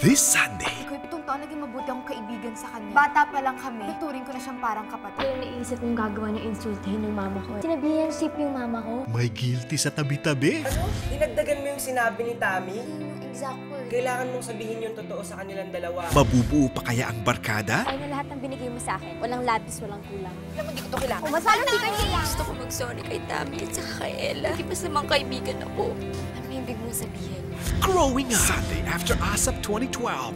this Sunday. Kaya 7 taon naging mabuti akong kaibigan sa kanya. Bata pa lang kami, naturing ko na siyang parang kapatid. Yung naiisip kong gagawa niya insultahin ng mama ko. Sinabihan sip yung mama ko. May guilty sa tabi-tabi. Ano? Dinagdagan mo yung sinabi ni Tami? Exact word. Kailangan mong sabihin yung totoo sa kanilang dalawa. Mabubuo pa kaya ang barkada? Ay na lahat ng binigay mo sa akin. Walang labis, walang kulang. Alam mo, hindi ko ito kailangan. O, masalo hindi ka kailangan. Gusto ko mag-sorry kay Tami at saka kay Ella. Hindi mas namang kaibigan ako. Ano yung ibig mong sabihin? Growing up Sunday after ASAP 2012.